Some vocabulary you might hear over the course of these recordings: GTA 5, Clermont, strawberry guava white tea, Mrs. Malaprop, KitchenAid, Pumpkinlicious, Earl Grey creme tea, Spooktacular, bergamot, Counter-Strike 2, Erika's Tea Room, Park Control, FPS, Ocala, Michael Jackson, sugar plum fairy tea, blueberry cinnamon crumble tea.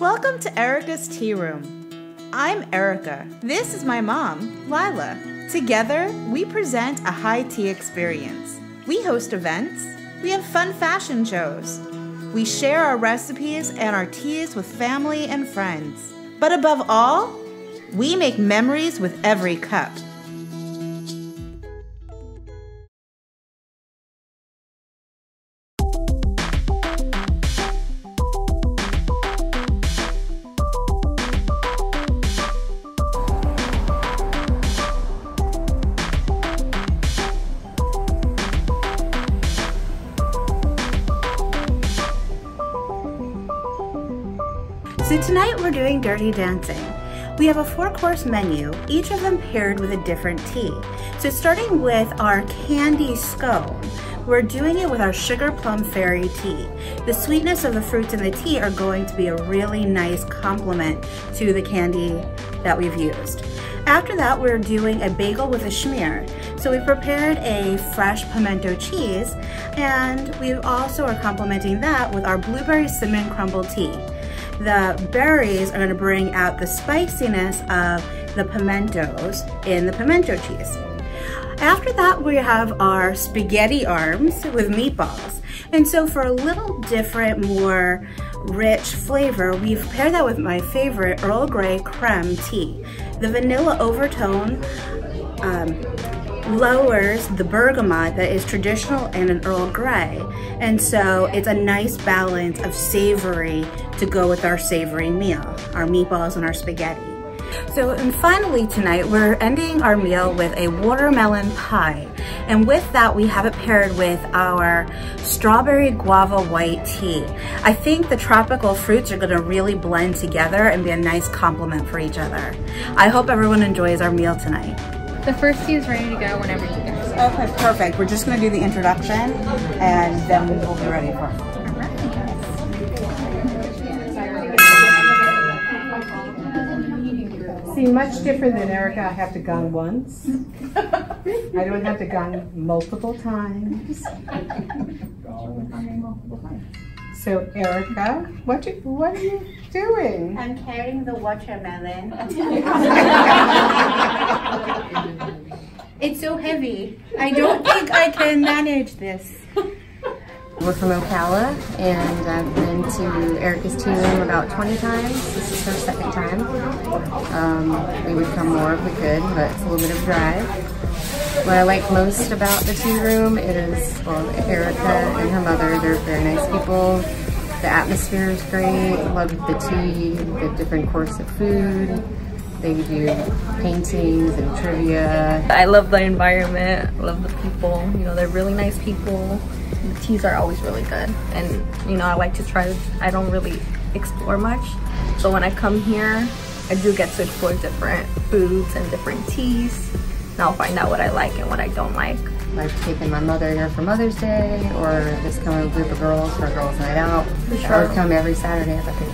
Welcome to Erika's Tea Room. I'm Erika. This is my mom, Lila. Together, we present a high tea experience. We host events. We have fun fashion shows. We share our recipes and our teas with family and friends. But above all, we make memories with every cup. So tonight we're doing dirty dancing. We have a 4-course menu, each of them paired with a different tea. So starting with our candy scone, we're doing it with our sugar plum fairy tea. The sweetness of the fruits in the tea are going to be a really nice complement to the candy that we've used. After that, we're doing a bagel with a schmear. So we prepared a fresh pimento cheese, and we also are complementing that with our blueberry cinnamon crumble tea. The berries are going to bring out the spiciness of the pimentos in the pimento cheese. After that, we have our spaghetti arms with meatballs. And so for a little different, more rich flavor, we've paired that with my favorite Earl Grey creme tea. The vanilla overtone lowers the bergamot that is traditional in an Earl Grey, and so it's a nice balance of savory to go with our savory meal, our meatballs and our spaghetti. So, and finally tonight we're ending our meal with a watermelon pie, and with that we have it paired with our strawberry guava white tea. I think the tropical fruits are going to really blend together and be a nice complement for each other. I hope everyone enjoys our meal tonight. The first tea is ready to go whenever you guys are. Okay, perfect. We're just going to do the introduction and then we will be ready for it. See, much different than Erika, I have to gong once. I don't have to gong multiple times. So Erika, what are you doing? I'm carrying the watermelon. It's so heavy. I don't think I can manage this. We're from Ocala, and I've been to Erika's Tea Room about 20 times. This is her second time. We would come more if we could, but it's a little bit of a drive. What I like most about the tea room is, well, Erika and her mother, they're very nice people. The atmosphere is great. Love the tea, the different courses of food. They do paintings and trivia. I love the environment, love the people. You know, they're really nice people. The teas are always really good. And, you know, I like to try, I don't really explore much. So when I come here, I do get to explore different foods and different teas. I'll find out what I like and what I don't like. I've taken my mother here for Mother's Day, or just come with a group of girls for a girls' night out. For sure. Or come every Saturday if I could.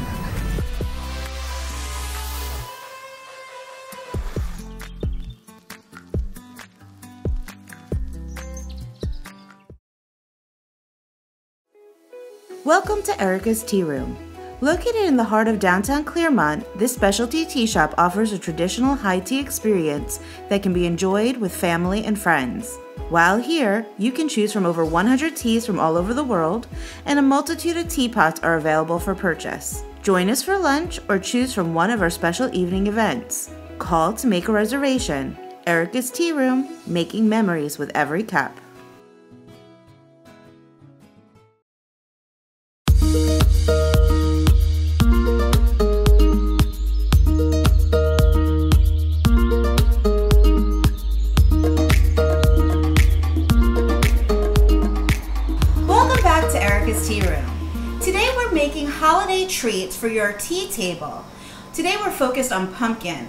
Welcome to Erika's Tea Room. Located in the heart of downtown Clermont, this specialty tea shop offers a traditional high tea experience that can be enjoyed with family and friends. While here, you can choose from over 100 teas from all over the world, and a multitude of teapots are available for purchase. Join us for lunch or choose from one of our special evening events. Call to make a reservation. Erika's Tea Room, making memories with every cup. Treats for your tea table. Today we're focused on pumpkin.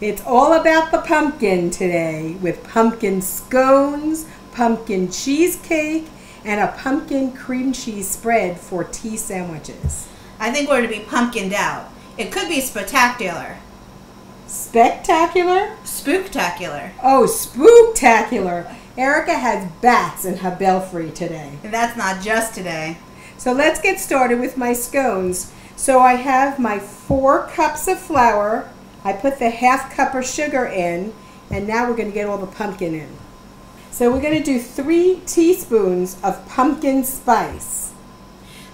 It's all about the pumpkin today, with pumpkin scones, pumpkin cheesecake, and a pumpkin cream cheese spread for tea sandwiches. I think we're to be pumpkined out. It could be spectacular. Spectacular? Spooktacular. Oh, spooktacular. Erika has bats in her belfry today. And that's not just today. So let's get started with my scones. So I have my 4 cups of flour. I put the 1/2 cup of sugar in, and now we're going to get all the pumpkin in. So we're going to do 3 teaspoons of pumpkin spice.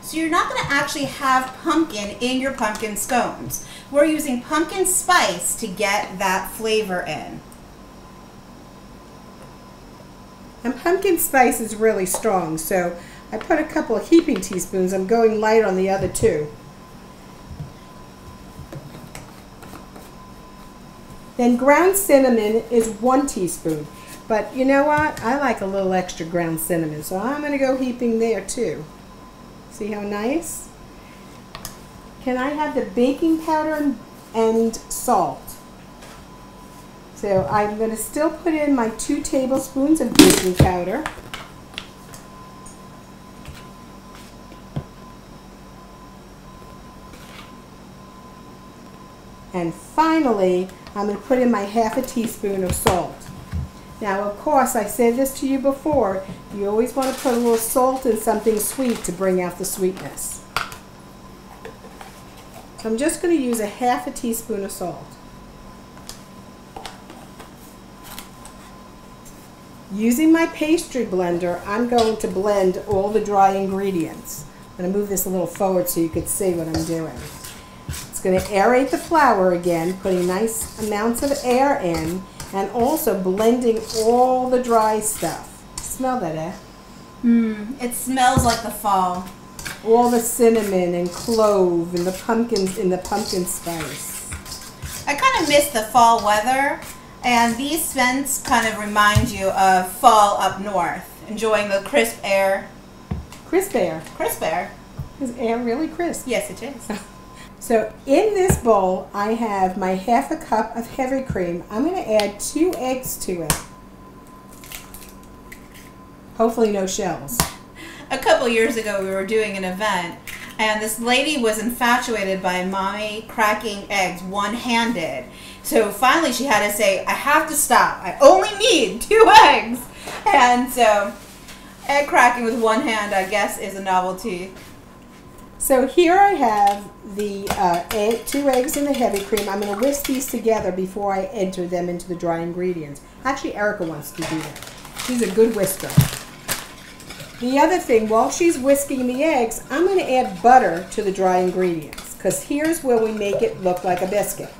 So you're not going to actually have pumpkin in your pumpkin scones. We're using pumpkin spice to get that flavor in. And pumpkin spice is really strong, so I put a couple of heaping teaspoons. I'm going light on the other 2. Then ground cinnamon is 1 teaspoon. But you know what? I like a little extra ground cinnamon, so I'm going to go heaping there too. See how nice? Can I have the baking powder and salt? So I'm going to still put in my 2 tablespoons of baking powder. And finally, I'm going to put in my 1/2 teaspoon of salt. Now, of course, I said this to you before, you always want to put a little salt in something sweet to bring out the sweetness. So I'm just going to use 1/2 teaspoon of salt. Using my pastry blender, I'm going to blend all the dry ingredients. I'm going to move this a little forward so you can see what I'm doing. It's going to aerate the flour again, putting nice amounts of air in, and also blending all the dry stuff. Smell that, eh? It smells like the fall. All the cinnamon and clove and the pumpkins in the pumpkin spice. I kind of miss the fall weather, and these scents kind of remind you of fall up north, enjoying the crisp air. Crisp air? Crisp air. Is air really crisp? Yes, it is. So in this bowl, I have my 1/2 cup of heavy cream. I'm going to add 2 eggs to it. Hopefully no shells. A couple years ago, we were doing an event, and this lady was infatuated by mommy cracking eggs one-handed. So finally she had to say, I have to stop. I only need 2 eggs. And so egg cracking with one hand, I guess, is a novelty. So here I have the 2 eggs and the heavy cream. I'm going to whisk these together before I enter them into the dry ingredients. Actually, Erika wants to do that. She's a good whisker. The other thing, while she's whisking the eggs, I'm going to add butter to the dry ingredients, because here's where we make it look like a biscuit.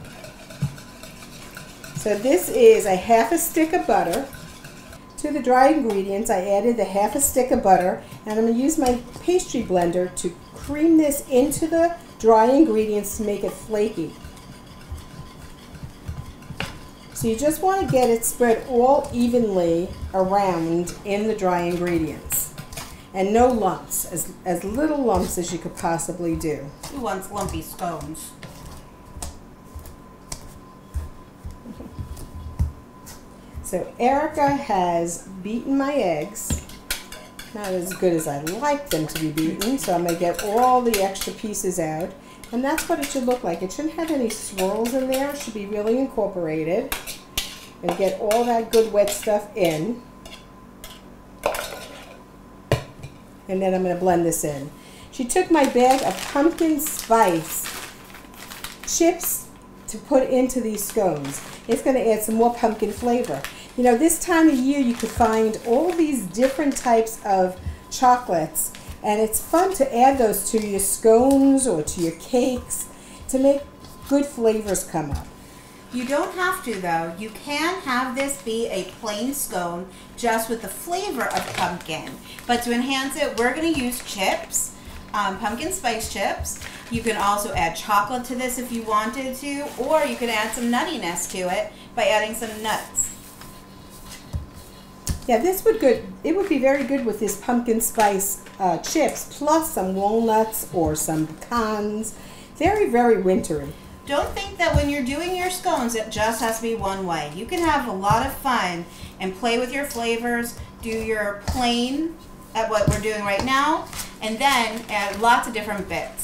So this is 1/2 stick of butter. To the dry ingredients, I added the 1/2 stick of butter, and I'm going to use my pastry blender to cream this into the dry ingredients to make it flaky. So you just want to get it spread all evenly around in the dry ingredients. And no lumps, as little lumps as you could possibly do. Who wants lumpy scones? So Erika has beaten my eggs, not as good as I like them to be beaten, so I'm going to get all the extra pieces out. And that's what it should look like. It shouldn't have any swirls in there. It should be really incorporated. And get all that good wet stuff in. And then I'm going to blend this in. She took my bag of pumpkin spice chips to put into these scones. It's going to add some more pumpkin flavor. You know, this time of year you could find all these different types of chocolates, and it's fun to add those to your scones or to your cakes to make good flavors come up. You don't have to, though. You can have this be a plain scone just with the flavor of pumpkin. But to enhance it, we're going to use chips. Pumpkin spice chips. You can also add chocolate to this if you wanted to, or you can add some nuttiness to it by adding some nuts. Yeah, this would it would be very good with this pumpkin spice chips, plus some walnuts or some pecans. Very, very wintry. Don't think that when you're doing your scones, it just has to be one way. You can have a lot of fun and play with your flavors, do your plain at what we're doing right now, and then add lots of different bits.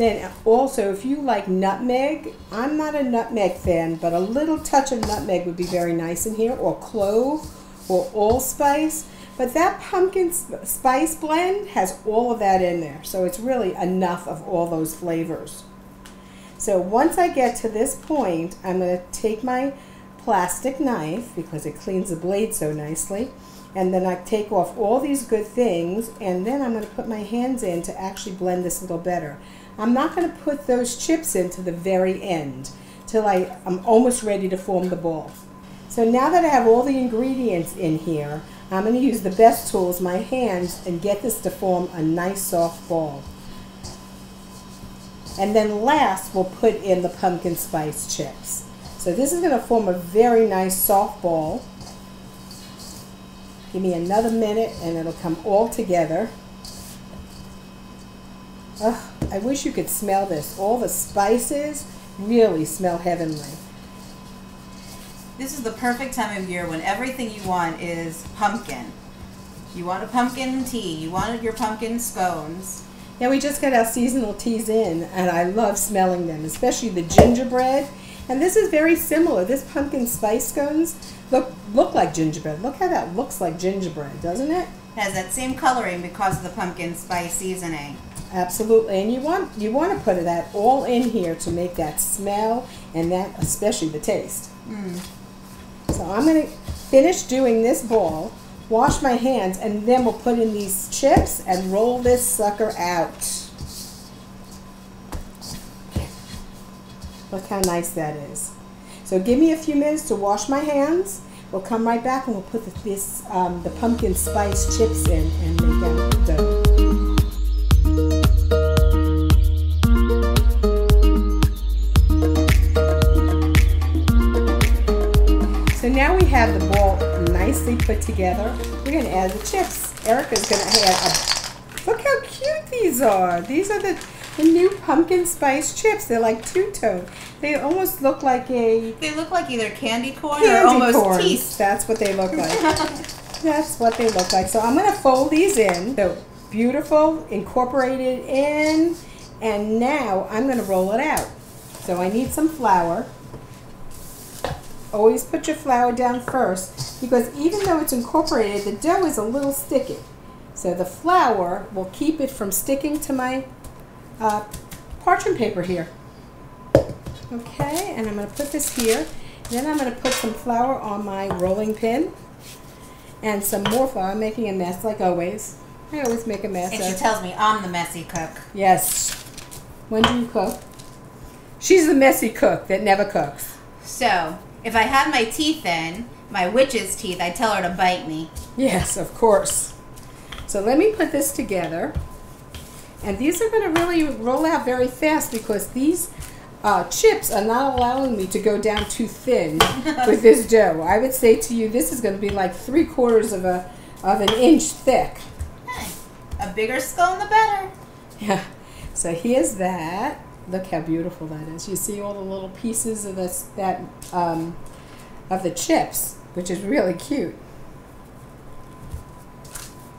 Then also, if you like nutmeg, I'm not a nutmeg fan, but a little touch of nutmeg would be very nice in here, or clove, or allspice. But that pumpkin spice blend has all of that in there. So it's really enough of all those flavors. So once I get to this point, I'm going to take my plastic knife because it cleans the blade so nicely. And then I take off all these good things, and then I'm going to put my hands in to actually blend this a little better. I'm not going to put those chips in to the very end till I'm almost ready to form the ball. So now that I have all the ingredients in here, I'm going to use the best tools, my hands, and get this to form a nice soft ball. And then last, we'll put in the pumpkin spice chips. So this is going to form a very nice soft ball. Give me another minute and it'll come all together. Oh, I wish you could smell this. All the spices really smell heavenly. This is the perfect time of year when everything you want is pumpkin. You want a pumpkin tea, you wanted your pumpkin scones. Yeah, we just got our seasonal teas in and I love smelling them, especially the gingerbread. And this is very similar. This pumpkin spice scones look like gingerbread. Look how that looks like gingerbread, doesn't it? It has that same coloring because of the pumpkin spice seasoning. Absolutely. And you want to put that all in here to make that smell and that, especially the taste. Mm. So I'm going to finish doing this ball, wash my hands, and then we'll put in these chips and roll this sucker out. Look how nice that is. So give me a few minutes to wash my hands. We'll come right back and we'll put the pumpkin spice chips in and make them dough. So now we have the ball nicely put together. We're going to add the chips. Erika's going to add look how cute these are. These are the new pumpkin spice chips. They're like two-tone. They almost look like they look like either candy corn or almost teeth. That's what they look like. That's what they look like. So I'm going to fold these in. So beautiful, incorporated in, and now I'm going to roll it out. So I need some flour. Always put your flour down first because even though it's incorporated, the dough is a little sticky. So the flour will keep it from sticking to my parchment paper here. Okay, and I'm going to put this here. Then I'm going to put some flour on my rolling pin and some more flour. I'm making a mess like always. I always make a mess. And she tells me I'm the messy cook. Yes. When do you cook? She's the messy cook that never cooks. So, if I have my teeth in, my witch's teeth, I tell her to bite me. Yes, of course. So let me put this together. And these are going to really roll out very fast because these chips are not allowing me to go down too thin with this dough. I would say to you, this is going to be like 3/4 of an inch thick. A bigger scone, the better. Yeah. So here's that. Look how beautiful that is. You see all the little pieces of the chips, which is really cute.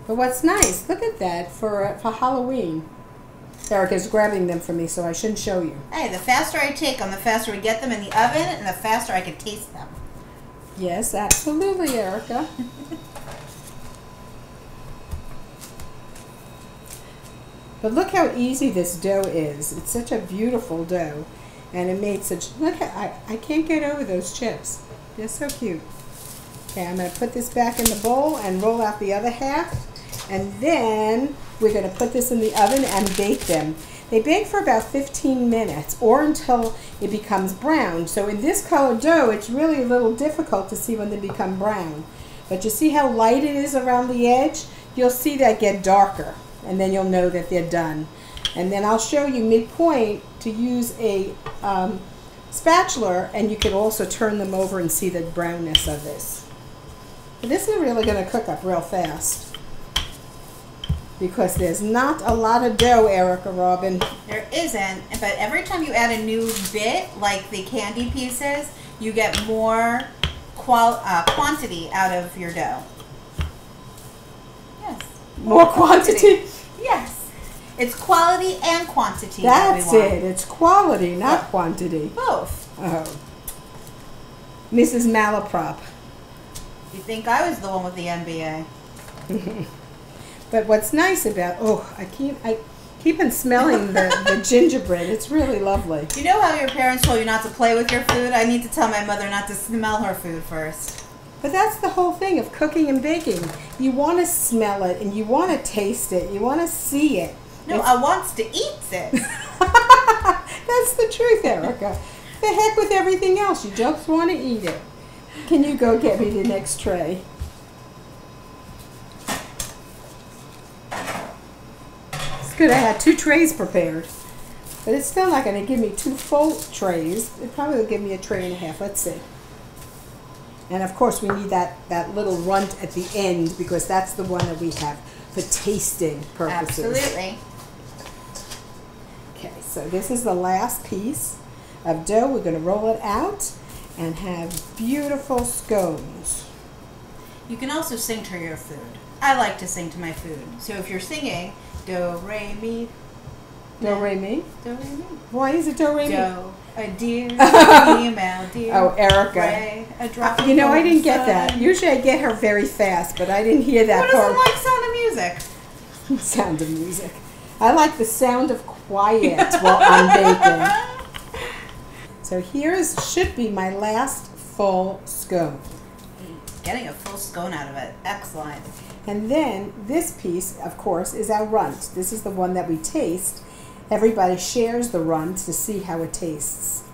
But what's nice, look at that for Halloween. Erika's grabbing them for me, so I shouldn't show you. Hey, the faster I take them, the faster we get them in the oven, and the faster I can taste them. Yes, absolutely, Erika. But look how easy this dough is. It's such a beautiful dough. And it made such, look, I can't get over those chips. They're so cute. Okay, I'm gonna put this back in the bowl and roll out the other half. And then we're gonna put this in the oven and bake them. They bake for about 15 minutes or until it becomes brown. So in this colored dough, it's really a little difficult to see when they become brown. But you see how light it is around the edge? You'll see that get darker. And then you'll know that they're done. And then I'll show you midpoint to use a spatula, and you can also turn them over and see the brownness of this. But this is really going to cook up real fast because there's not a lot of dough, Erika Robin. There isn't, but every time you add a new bit, like the candy pieces, you get more quantity out of your dough. More quantity? Yes. It's quality and quantity that we want. That's it. It's quality, not quantity. Both. Oh. Mrs. Malaprop. You think I was the one with the MBA? But what's nice about, oh, I keep on smelling the gingerbread. It's really lovely. You know how your parents told you not to play with your food? I need to tell my mother not to smell her food first. But that's the whole thing of cooking and baking. You want to smell it, and you want to taste it. You want to see it. No, it's, I wants to eat it. That's the truth, Erika. The heck with everything else. You just want to eat it. Can you go get me the next tray? It's good I had two trays prepared. But it's still not going to give me two full trays. It probably will give me a tray and a half. Let's see. And of course we need that little runt at the end because that's the one that we have for tasting purposes. Absolutely. Okay, so this is the last piece of dough. We're going to roll it out and have beautiful scones. You can also sing to your food. I like to sing to my food. So if you're singing, do, re, mi. Do, re, mi? Do, re, mi. Why is it do, re, mi? Do. A deer, an email, deer. Oh, Erika. Ray, a drop you know, I didn't get that. Usually I get her very fast, but I didn't hear that part. Who doesn't like Sound of Music? Sound of Music. I like the sound of quiet while I'm baking. So here's, should be my last full scone. Getting a full scone out of it. Excellent. And then this piece, of course, is our runt. This is the one that we taste. Everybody shares the runt to see how it tastes.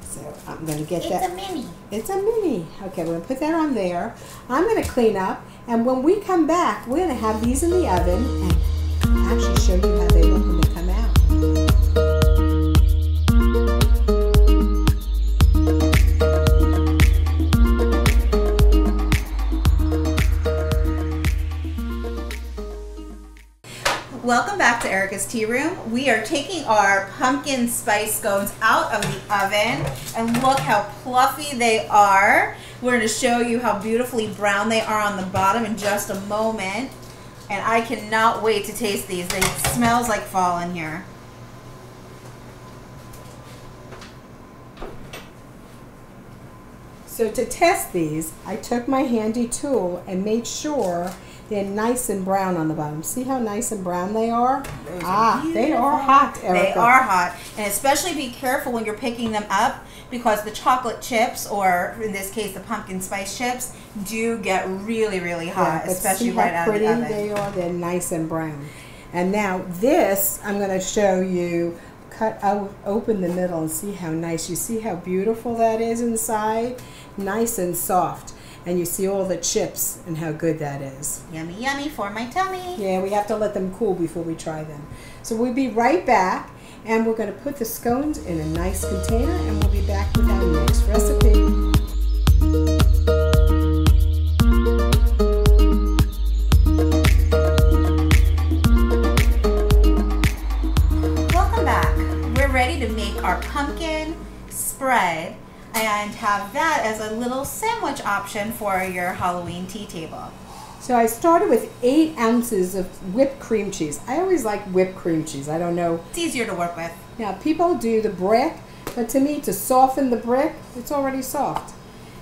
So I'm going to get that. It's a mini. It's a mini. Okay, we're going to put that on there. I'm going to clean up, and when we come back, we're going to have these in the oven and actually show you how they look when they come out. Welcome back to Erika's Tea Room. We are taking our pumpkin spice scones out of the oven and look how fluffy they are. We're going to show you how beautifully brown they are on the bottom in just a moment. And I cannot wait to taste these. It smells like fall in here. So to test these, I took my handy tool and made sure they're nice and brown on the bottom. See how nice and brown they are? They are hot, Erika. They are hot. And especially be careful when you're picking them up because the chocolate chips, or in this case the pumpkin spice chips, do get really, really hot, yeah, especially right out of the oven. See how pretty they are? They're nice and brown. And now this, I'm going to show you, cut out, open the middle and see how nice. You see how beautiful that is inside? Nice and soft. And you see all the chips and how good that is. Yummy, yummy for my tummy. Yeah, we have to let them cool before we try them. So we'll be right back, and we're going to put the scones in a nice container, and we'll be back with our next recipe. Welcome back. We're ready to make our pumpkin spread and have that as a little sandwich option for your Halloween tea table. So I started with 8 ounces of whipped cream cheese. I always like whipped cream cheese. I don't know. It's easier to work with. Now people do the brick, but to me, to soften the brick, it's already soft.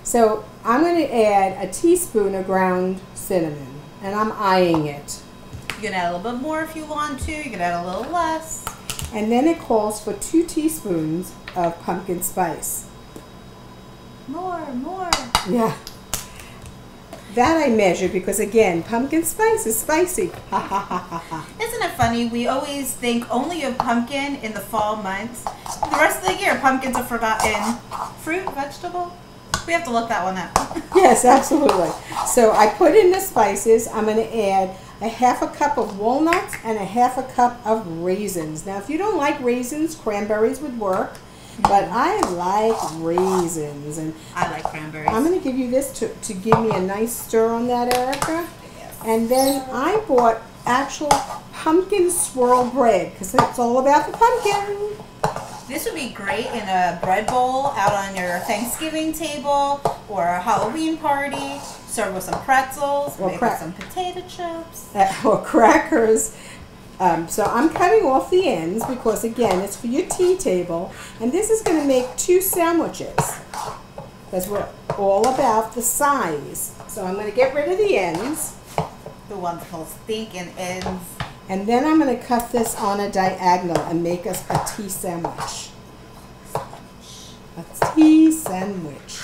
So I'm going to add a teaspoon of ground cinnamon, and I'm eyeing it. You can add a little bit more if you want to. You can add a little less. And then it calls for 2 teaspoons of pumpkin spice. More, more. Yeah. That I measured because, again, pumpkin spice is spicy. Ha, ha, ha, ha, ha. Isn't it funny? We always think only of pumpkin in the fall months. The rest of the year, pumpkins are forgotten. Fruit, vegetable? We have to look that one up. Yes, absolutely. So I put in the spices. I'm going to add a half a cup of walnuts and a half a cup of raisins. Now, if you don't like raisins, cranberries would work. But I like raisins, and I like cranberries. I'm going to give you this to give me a nice stir on that, Erika. Yes. And then I bought actual pumpkin swirl bread because it's all about the pumpkin. This would be great in a bread bowl out on your Thanksgiving table or a Halloween party. Serve with some pretzels, or maybe some potato chips, or crackers. So I'm cutting off the ends because, again, it's for your tea table. And this is going to make 2 sandwiches. because we're all about the size. So I'm going to get rid of the ends. The ones called stinking ends. And then I'm going to cut this on a diagonal and make us a tea sandwich. A tea sandwich.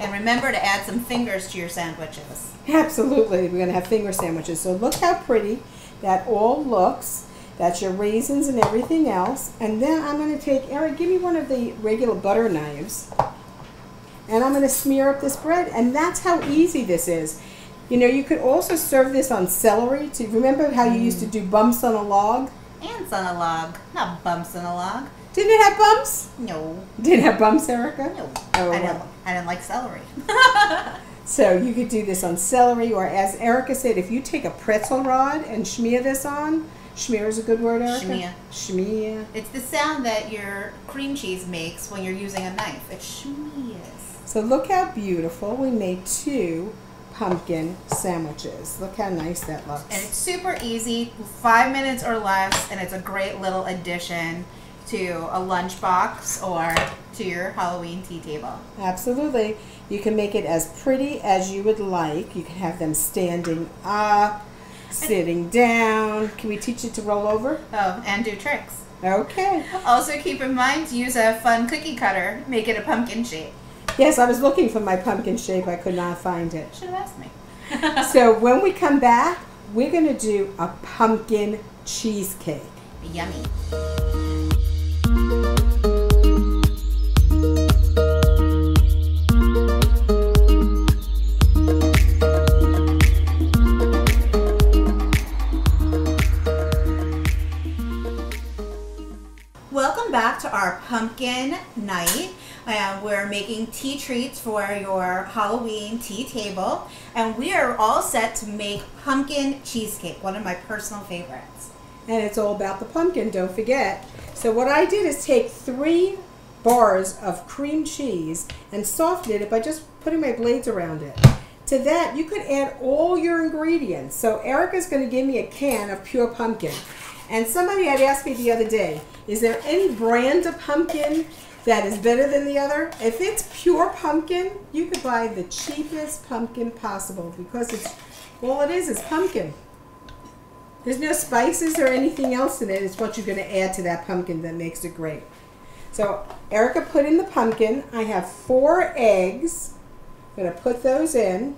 And remember to add some fingers to your sandwiches. Absolutely. We're going to have finger sandwiches. So look how pretty that all looks. That's your raisins and everything else. And then I'm going to take, Erin, give me one of the regular butter knives. And I'm going to smear up this bread. And that's how easy this is. You know, you could also serve this on celery. To remember how you used to do bumps on a log? Ants on a log. Not bumps on a log. Didn't it have bumps? No. Didn't have bumps, Erika? No. Oh, I didn't like celery. So you could do this on celery, or as Erika said, if you take a pretzel rod and smear this on, schmear is a good word, Erika? Schmear. Schmear. It's the sound that your cream cheese makes when you're using a knife. It schmears. So look how beautiful. We made two pumpkin sandwiches. Look how nice that looks. And it's super easy, 5 minutes or less, and it's a great little addition to a lunchbox or to your Halloween tea table. Absolutely. You can make it as pretty as you would like. You can have them standing up, sitting down. Can we teach it to roll over? Oh, and do tricks. Okay. Also keep in mind to use a fun cookie cutter. Make it a pumpkin shape. Yes, I was looking for my pumpkin shape. I could not find it. Should have asked me. So when we come back, we're going to do a pumpkin cheesecake. Yummy. Welcome back to our pumpkin night. We're making tea treats for your Halloween tea table, and we are all set to make pumpkin cheesecake, one of my personal favorites. And it's all about the pumpkin, don't forget. So what I did is take 3 bars of cream cheese and softened it by just putting my blades around it. To that, you could add all your ingredients. So Erika's going to give me a can of pure pumpkin. And somebody had asked me the other day, is there any brand of pumpkin that is better than the other? If it's pure pumpkin, you could buy the cheapest pumpkin possible, because it's all it is pumpkin. There's no spices or anything else in it. It's what you're going to add to that pumpkin that makes it great. So Erika put in the pumpkin. I have 4 eggs. I'm going to put those in.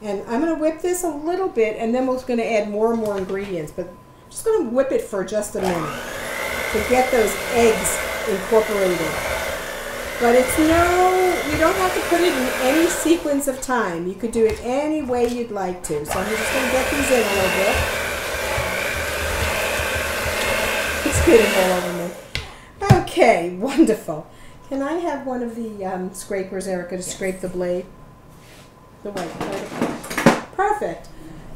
And I'm going to whip this a little bit, and then we're going to add more and more ingredients. But I'm just going to whip it for just a minute to get those eggs incorporated. But it's you don't have to put it in any sequence of time. You could do it any way you'd like to. So I'm just going to get these in a little bit. It's getting all over me. Okay, wonderful. Can I have one of the scrapers, Erika, to scrape the blade? The white. Perfect.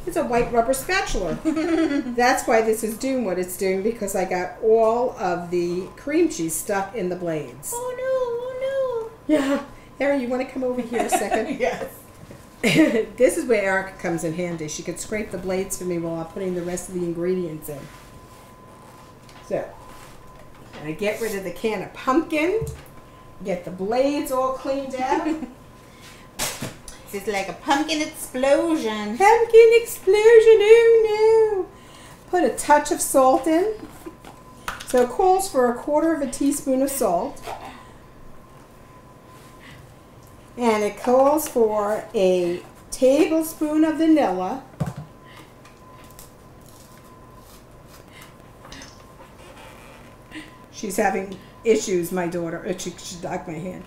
It's a white rubber spatula. That's why this is doing what it's doing, because I got all of the cream cheese stuck in the blades. Oh no, oh no. Yeah. Erin, you want to come over here a second? Yes. This is where Erika comes in handy. She could scrape the blades for me while I'm putting the rest of the ingredients in. So, I'm going to get rid of the can of pumpkin, get the blades all cleaned out. It's like a pumpkin explosion. Pumpkin explosion, oh no. Put a touch of salt in. So it calls for 1/4 teaspoon of salt. And it calls for a tablespoon of vanilla. She's having issues, my daughter. She knocked my hand.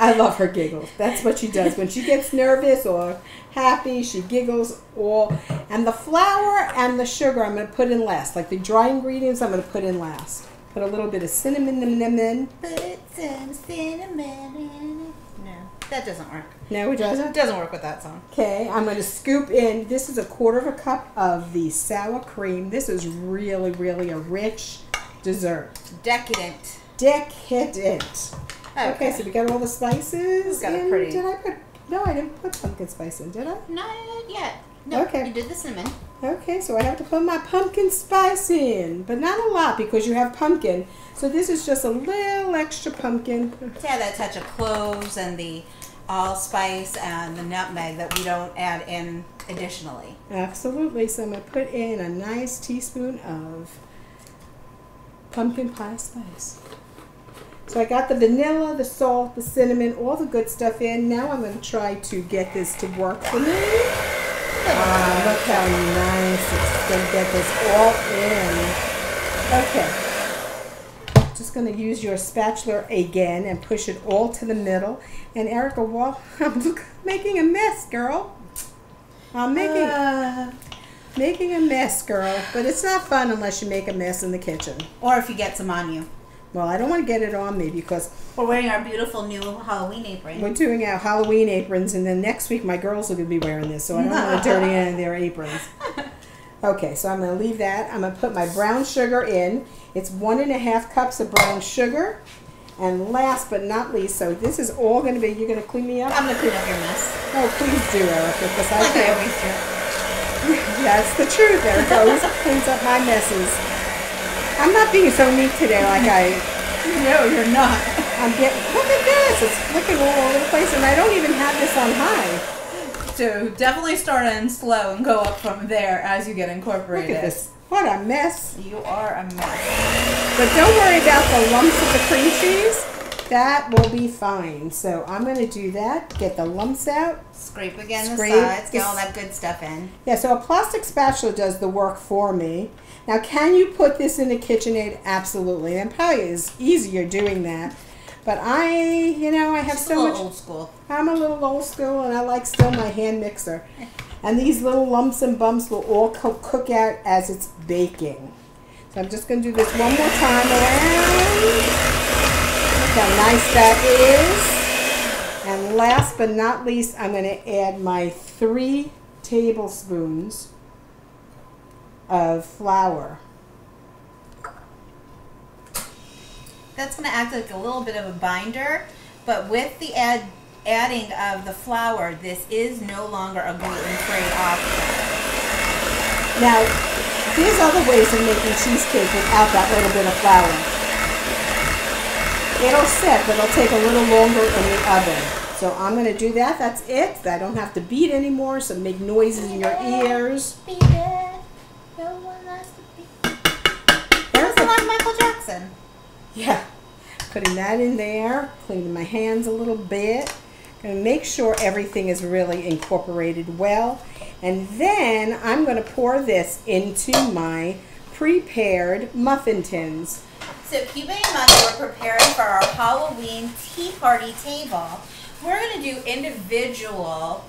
I love her giggles. That's what she does. When she gets nervous or happy, she giggles all. And the flour and the sugar I'm going to put in last. Like the dry ingredients, I'm going to put in last. Put a little bit of cinnamon in. Put some cinnamon in it. No, that doesn't work. No, it doesn't? It doesn't work with that song. Okay, I'm going to scoop in. This is 1/4 cup of the sour cream. This is really, really a rich dessert. Decadent. Decadent. Okay, so we got all the spices. Did I put? No, I didn't put pumpkin spice in. Did I? Not yet. No, okay. You did the cinnamon. Okay, so I have to put my pumpkin spice in, but not a lot because you have pumpkin. So this is just a little extra pumpkin. Yeah, that touch of cloves and the allspice and the nutmeg that we don't add in additionally. Absolutely. So I'm going to put in a nice teaspoon of pumpkin pie spice. So I got the vanilla, the salt, the cinnamon, all the good stuff in. Now I'm going to try to get this to work for me. Look how nice it's going to get this all in. Okay. Just going to use your spatula again and push it all to the middle. And Erika, well, I'm making a mess, girl. I'm making a mess, girl. But it's not fun unless you make a mess in the kitchen. Or if you get some on you. Well, I don't want to get it on me because... We're wearing our beautiful new Halloween apron. We're doing our Halloween aprons, and then next week my girls are going to be wearing this, so I don't want to dirty any of their aprons. Okay, so I'm going to leave that. I'm going to put my brown sugar in. It's 1.5 cups of brown sugar. And last but not least, so this is all going to be... You're going to clean me up? I'm going to clean up your mess. Oh, please do, Erika, because I feel... Like I always do. That's the truth, Erika always cleans up my messes. I'm not being so neat today like I... No, you're not. I'm getting... Look at this. It's flicking all over the place, and I don't even have this on high. So definitely start in slow and go up from there as you get incorporated. Look at this. What a mess. You are a mess. But don't worry about the lumps of the cream cheese. That will be fine. So I'm going to do that. Get the lumps out. Scrape again the sides. Get all that good stuff in. Yeah, so a plastic spatula does the work for me. Now, can you put this in a KitchenAid? Absolutely. And probably is easier doing that. But I have so much. I'm a little old school. I'm a little old school, and I like still my hand mixer. And these little lumps and bumps will all cook out as it's baking. So I'm just going to do this one more time around. Look how nice that is. And last but not least, I'm going to add my 3 tablespoons of flour. That's going to act like a little bit of a binder, but with the adding of the flour, this is no longer a gluten-free option. Now, there's other ways of making cheesecake without that little bit of flour. It'll set, but it'll take a little longer in the oven. So I'm going to do that. That's it. I don't have to beat anymore, so make noises in your ears. Beat it. No one has to be. There's a lot of Michael Jackson. Yeah. Putting that in there. Cleaning my hands a little bit. Going to make sure everything is really incorporated well. And then I'm going to pour this into my prepared muffin tins. So keep in mind we're preparing for our Halloween tea party table. We're going to do individual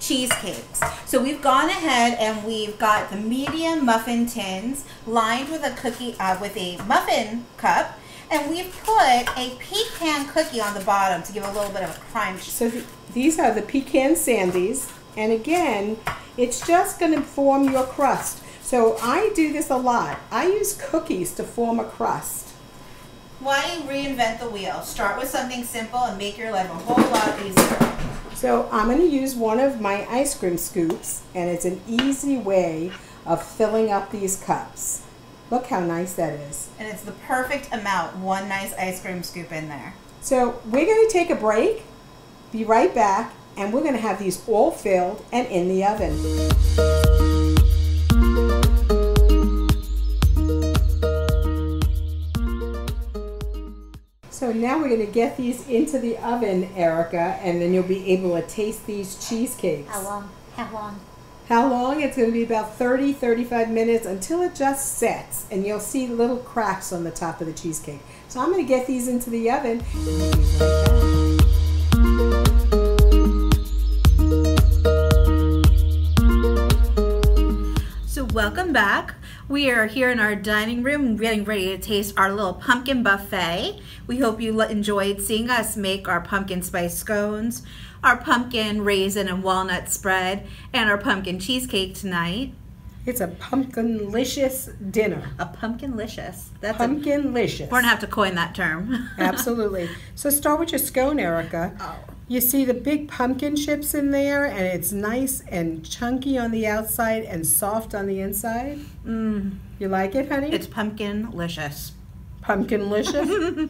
cheesecakes. So we've gone ahead and we've got the medium muffin tins lined with a cookie with a muffin cup, and we've put a pecan cookie on the bottom to give a little bit of a crunch. So these are the pecan sandies, and again, it's just going to form your crust. So I do this a lot. I use cookies to form a crust. Why reinvent the wheel? Start with something simple and make your life a whole lot easier. So I'm going to use one of my ice cream scoops, and it's an easy way of filling up these cups. Look how nice that is. And it's the perfect amount, one nice ice cream scoop in there. So we're going to take a break, be right back, and we're going to have these all filled and in the oven. So now we're going to get these into the oven, Erika, and then you'll be able to taste these cheesecakes. How long? How long? How long? It's going to be about 30, 35 minutes until it just sets, and you'll see little cracks on the top of the cheesecake. So I'm going to get these into the oven. So welcome back. We are here in our dining room getting ready to taste our little pumpkin buffet. We hope you enjoyed seeing us make our pumpkin spice scones, our pumpkin raisin and walnut spread, and our pumpkin cheesecake tonight. It's a pumpkin-licious dinner. A pumpkin-licious. That's pumpkin-licious. We're going to have to coin that term. Absolutely. So start with your scone, Erika. Oh. You see the big pumpkin chips in there, and it's nice and chunky on the outside and soft on the inside. You like it, honey? It's pumpkin-licious. Pumpkin-licious?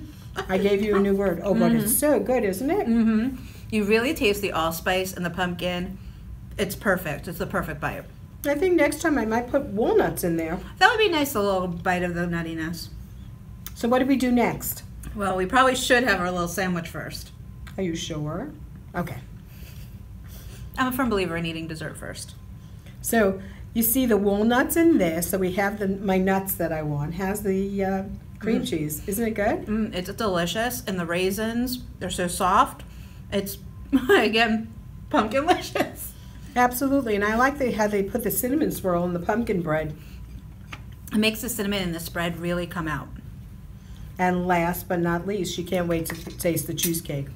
I gave you a new word. Oh, but it's so good, isn't it? You really taste the allspice and the pumpkin. It's perfect. It's the perfect bite. I think next time I might put walnuts in there. That would be nice, a little bite of the nuttiness. So what do we do next? Well, we probably should have our little sandwich first. Are you sure? Okay. I'm a firm believer in eating dessert first. So you see the walnuts in there. So we have my nuts that I want. Has the cream cheese. Isn't it good? It's delicious. And the raisins, they're so soft. It's, again, pumpkin-licious. Absolutely. And I like how they put the cinnamon swirl in the pumpkin bread. It makes the cinnamon and the spread really come out. And last but not least, she can't wait to taste the cheesecake.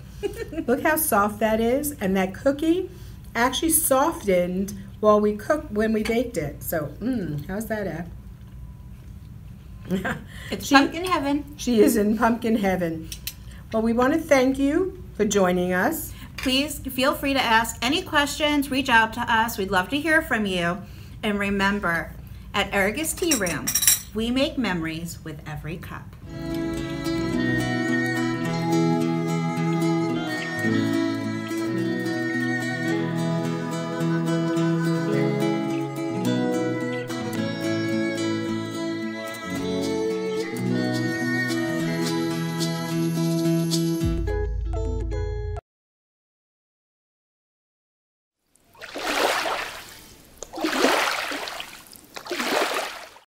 Look how soft that is, and that cookie actually softened while we cooked when we baked it. So, how's that at? It's pumpkin heaven. She is in pumpkin heaven. Well, we want to thank you for joining us. Please feel free to ask any questions. Reach out to us. We'd love to hear from you. And remember, at Erika's Tea Room, we make memories with every cup.